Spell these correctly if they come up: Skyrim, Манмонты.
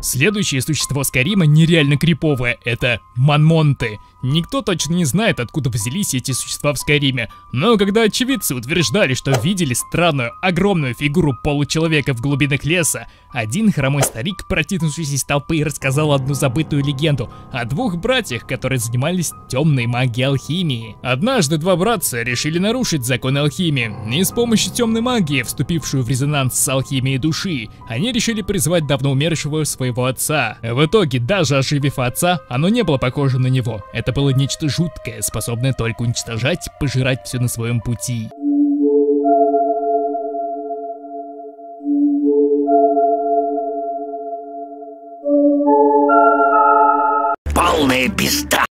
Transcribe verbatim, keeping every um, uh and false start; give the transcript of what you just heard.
Следующее существо Скайрима нереально криповое — это манмонты. Никто точно не знает, откуда взялись эти существа в Скайриме, но когда очевидцы утверждали, что видели странную, огромную фигуру получеловека в глубинах леса, один хромой старик, протиснувшись из толпы, рассказал одну забытую легенду о двух братьях, которые занимались темной магией алхимии. Однажды два братца решили нарушить законы алхимии, и с помощью темной магии, вступившую в резонанс с алхимией души, они решили призвать давно умершего своего отца. В итоге, даже оживив отца, оно не было похоже на него. Это было нечто жуткое, способное только уничтожать, пожирать все на своем пути. Полная пизда!